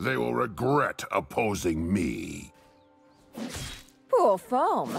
They will regret opposing me. Poor form.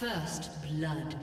First blood.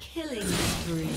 Killing spree.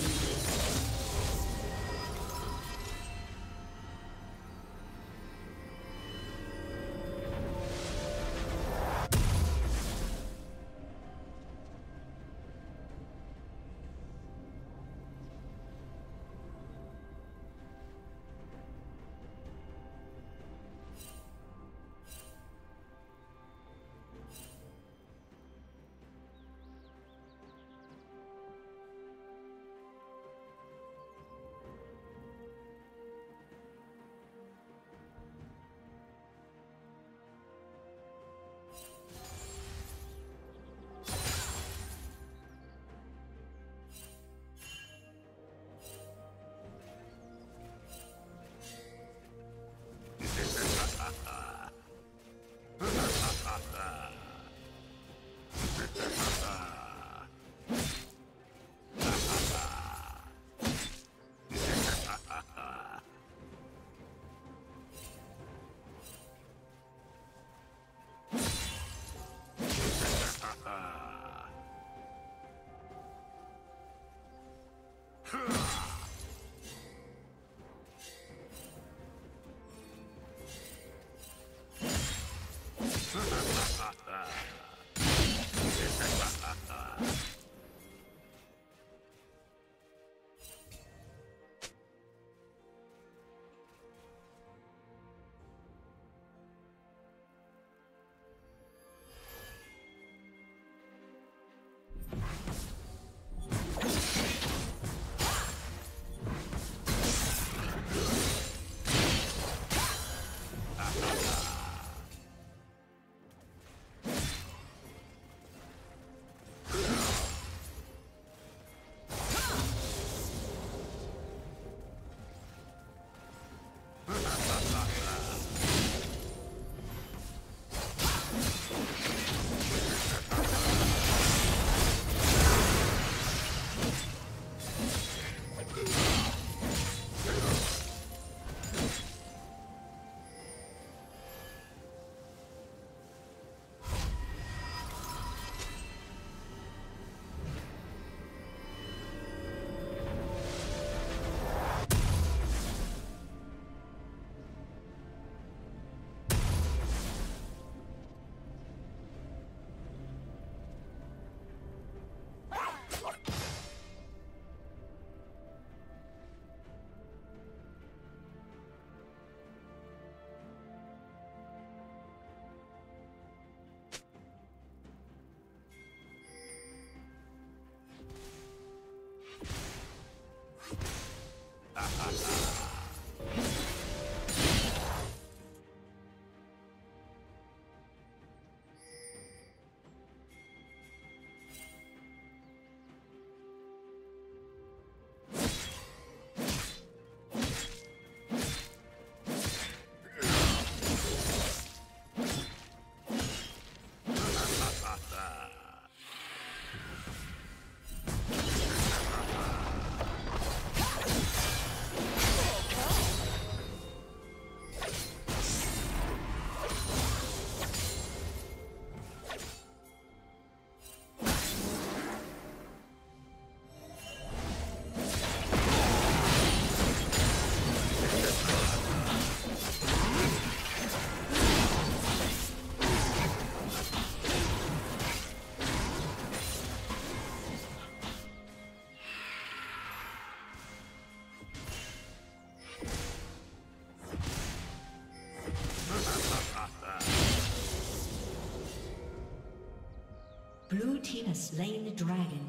Blue team has slain the dragon.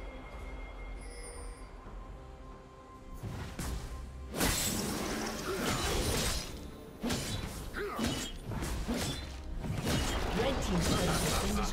Red team's turret has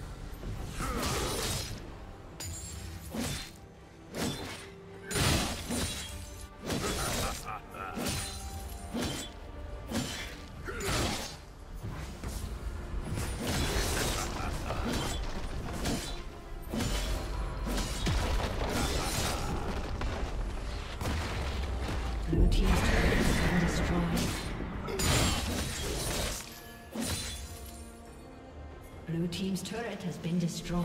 Blue team's turret has been destroyed.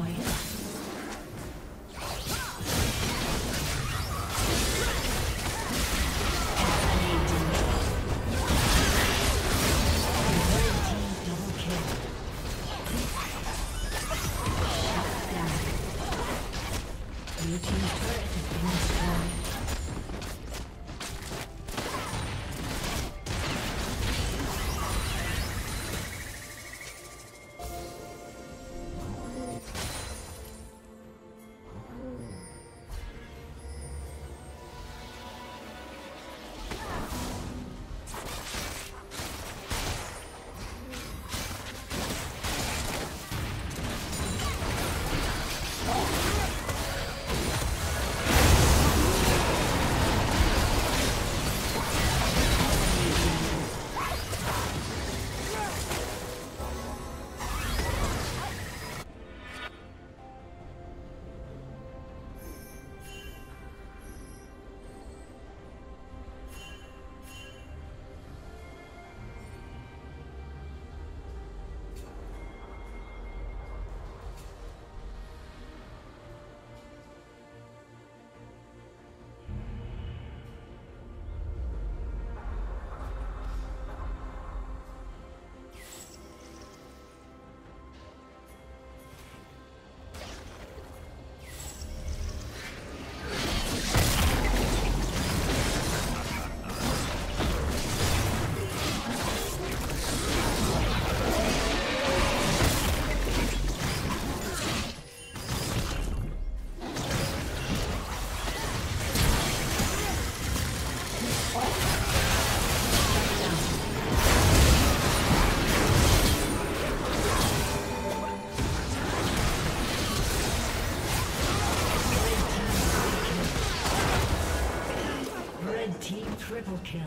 Triple kill.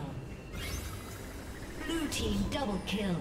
Blue team double kill.